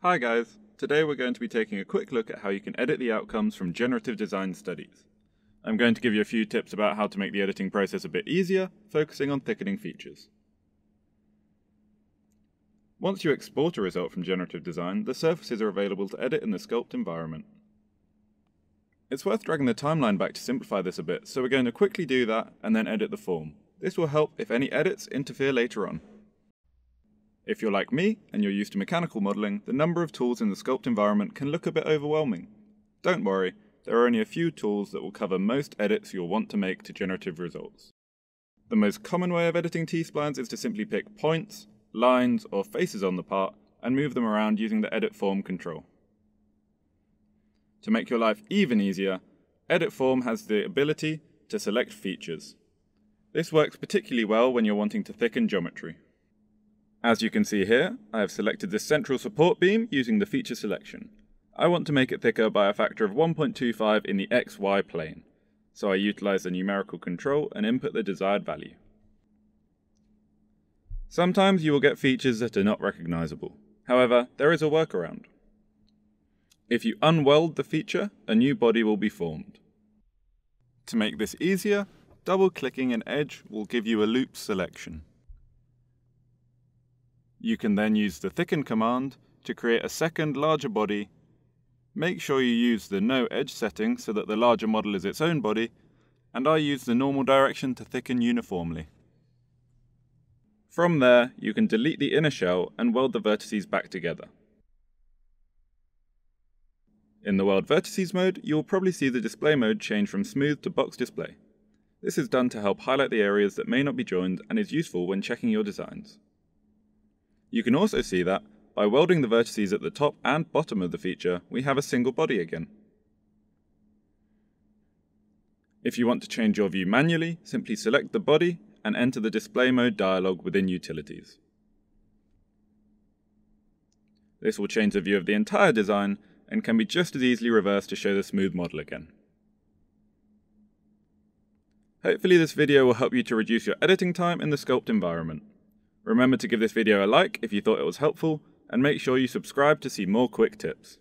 Hi guys, today we're going to be taking a quick look at how you can edit the outcomes from generative design studies. I'm going to give you a few tips about how to make the editing process a bit easier, focusing on thickening features. Once you export a result from generative design, the surfaces are available to edit in the sculpt environment. It's worth dragging the timeline back to simplify this a bit, so we're going to quickly do that and then edit the form. This will help if any edits interfere later on. If you're like me, and you're used to mechanical modelling, the number of tools in the sculpt environment can look a bit overwhelming. Don't worry, there are only a few tools that will cover most edits you'll want to make to generative results. The most common way of editing T-splines is to simply pick points, lines, or faces on the part, and move them around using the Edit Form control. To make your life even easier, Edit Form has the ability to select features. This works particularly well when you're wanting to thicken geometry. As you can see here, I have selected this central support beam using the feature selection. I want to make it thicker by a factor of 1.25 in the XY plane, so I utilize the numerical control and input the desired value. Sometimes you will get features that are not recognizable. However, there is a workaround. If you unweld the feature, a new body will be formed. To make this easier, double-clicking an edge will give you a loop selection. You can then use the thicken command to create a second larger body. Make sure you use the no edge setting so that the larger model is its own body, and I use the normal direction to thicken uniformly. From there, you can delete the inner shell and weld the vertices back together. In the Weld Vertices mode, you'll probably see the display mode change from smooth to box display. This is done to help highlight the areas that may not be joined and is useful when checking your designs. You can also see that, by welding the vertices at the top and bottom of the feature, we have a single body again. If you want to change your view manually, simply select the body and enter the display mode dialog within Utilities. This will change the view of the entire design and can be just as easily reversed to show the smooth model again. Hopefully this video will help you to reduce your editing time in the sculpt environment. Remember to give this video a like if you thought it was helpful, and make sure you subscribe to see more quick tips.